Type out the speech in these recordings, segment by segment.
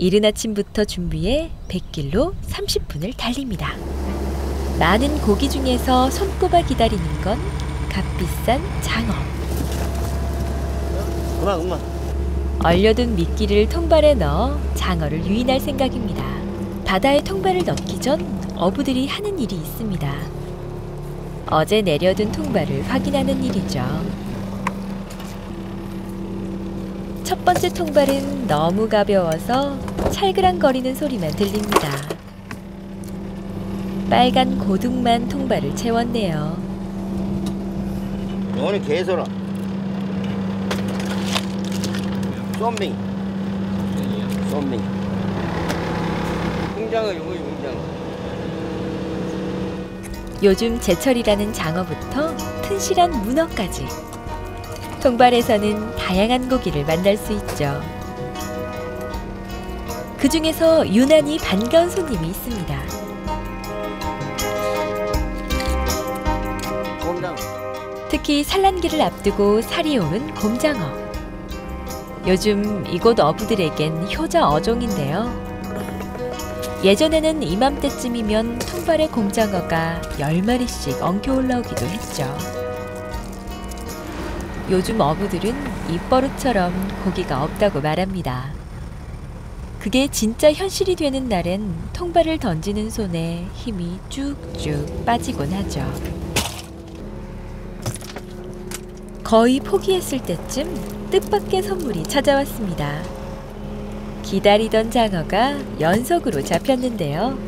이른 아침부터 준비해 100킬로 30분을 달립니다. 많은 고기 중에서 손꼽아 기다리는 건 값비싼 장어. 얼려둔 미끼를 통발에 넣어 장어를 유인할 생각입니다. 바다에 통발을 넣기 전 어부들이 하는 일이 있습니다. 어제 내려둔 통발을 확인하는 일이죠. 첫 번째 통발은 너무 가벼워서 찰그랑거리는 소리만 들립니다. 빨간 고등만 통발을 채웠네요. 오늘 개소라. 쏘밍. 쏘밍. 붕장어 요거 붕장어. 요즘 제철이라는 장어부터 튼실한 문어까지 통발에서는 다양한 고기를 만날 수 있죠. 그 중에서 유난히 반가운 손님이 있습니다. 특히 산란기를 앞두고 살이 오른 곰장어. 요즘 이곳 어부들에겐 효자 어종인데요. 예전에는 이맘때쯤이면 통발의 곰장어가 10마리씩 엉켜 올라오기도 했죠. 요즘 어부들은 입버릇처럼 고기가 없다고 말합니다. 그게 진짜 현실이 되는 날엔 통발을 던지는 손에 힘이 쭉쭉 빠지곤 하죠. 거의 포기했을 때쯤 뜻밖의 선물이 찾아왔습니다. 기다리던 장어가 연속으로 잡혔는데요.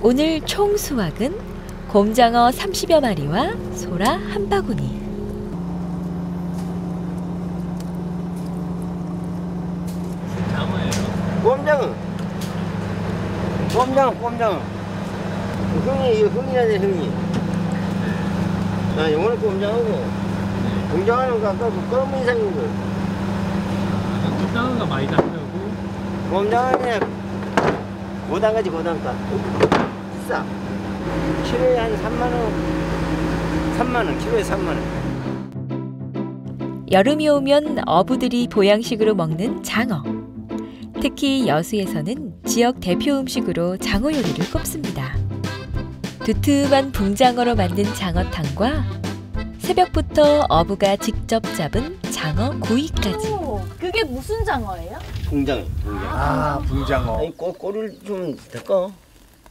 오늘 총 수확은 곰장어 30여 마리와 소라 한 바구니. 장어예요? 꼼장어. 꼼장어, 꼼장어. 흥이, 이거 흥이라네, 흥이. 나 영어는 꼼장어고, 곰장어는 아까 그 검은 인상인 거예요. 꼼장어가 많이 담그고 꼼장어는 고단가지 고단가 비싸. 키로에 한 3만 원, 키로에 3만 원. 여름이 오면 어부들이 보양식으로 먹는 장어. 특히 여수에서는 지역 대표 음식으로 장어 요리를 꼽습니다. 두툼한 붕장어로 만든 장어탕과 새벽부터 어부가 직접 잡은 장어 구이까지. 그게 무슨 장어예요? 붕장어. 아, 붕장어. 아니, 꼬리를 좀 닦아.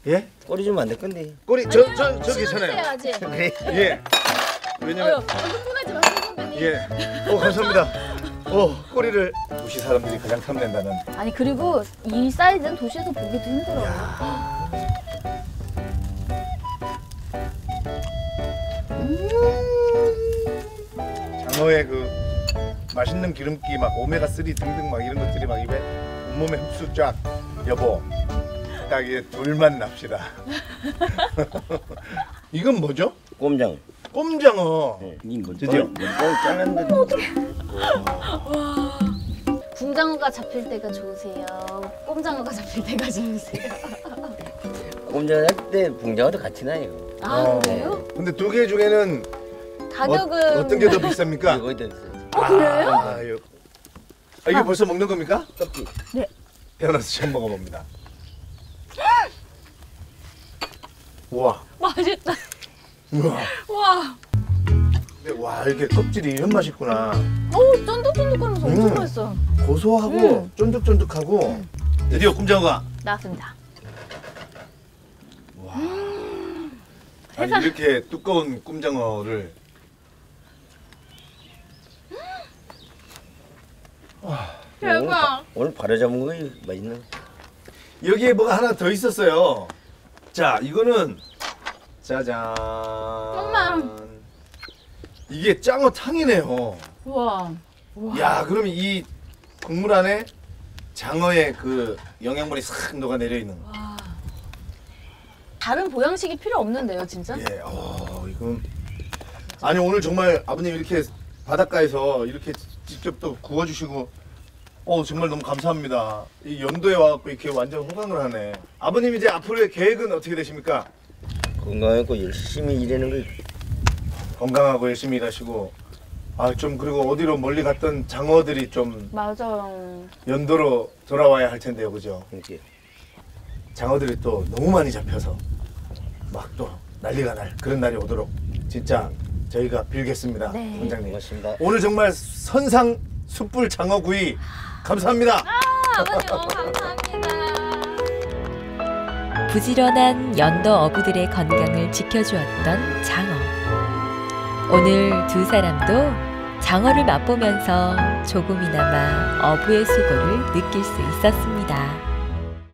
예? 꼬리 좀 안 닦은데. 꼬리 저기 있잖아요. 네. 예. 왜냐면 흥분하지 마세요. 예. 감사합니다. 꼬리를 도시 사람들이 가장 탐낸다는. 아니, 그리고 이 사이즈는 도시에서 보기도 힘들어요. 장어의 그 맛있는 기름기 막 오메가3 등등 막 이런 것들이 막 입에 온몸에 흡수 쫙. 여보, 딱 이제 둘만 납시다. 이건 뭐죠? 꼼장어. 꼼장어. 네, 이건 뭐죠? 어떻게? 붕장어가 잡힐 때가 좋으세요? 꼼장어가 잡힐 때가 좋으세요? 꼼장어 할 때 붕장어도 같이 나요. 아, 그래요? 근데 두 개 중에는 가격은 어떤 게 더 비쌉니까? 이거 더 비싸요. 그래요? 이게 벌써 먹는 겁니까? 껍질. 네. 태어나서 처음 먹어봅니다. 우와. 맛있다. 우와. 우와. 근데 와, 이게 껍질이 이런 맛이 있구나. 어우, 쫀득쫀득거리면서 엄청 맛있어. 고소하고 쫀득쫀득하고. 드디어 꼼장어가 나왔습니다. 와. 아니, 이렇게 두꺼운 꼼장어를. 대박. 오늘 바로 잡은 거 맛있는. 여기에 뭐가 하나 더 있었어요. 자, 이거는 짜잔. 엄마. 이게 장어탕이네요. 우와. 우와. 야, 그럼 이 국물 안에 장어의 그 영양분이 싹 녹아 내려 있는 거. 와. 다른 보양식이 필요 없는데요, 진짜? 예. 이건 아니, 오늘 정말 아버님 이렇게 바닷가에서 이렇게 직접 또 구워주시고 정말 너무 감사합니다. 이 연도에 와갖고 이렇게 완전 호강을 하네. 아버님, 이제 앞으로의 계획은 어떻게 되십니까? 건강하고 열심히 일하는 거. 건강하고 열심히 일하시고 아, 좀 그리고 어디로 멀리 갔던 장어들이 좀 맞아요. 연도로 돌아와야 할 텐데요, 그죠? 이게 장어들이 또 너무 많이 잡혀서 막 또 난리가 날 그런 날이 오도록 진짜 저희가 빌겠습니다, 네. 원장님. 고맙습니다. 오늘 정말 선상 숯불 장어구이 감사합니다. 아, 아버님 감사합니다. 부지런한 연도 어부들의 건강을 지켜주었던 장어. 오늘 두 사람도 장어를 맛보면서 조금이나마 어부의 수고를 느낄 수 있었습니다.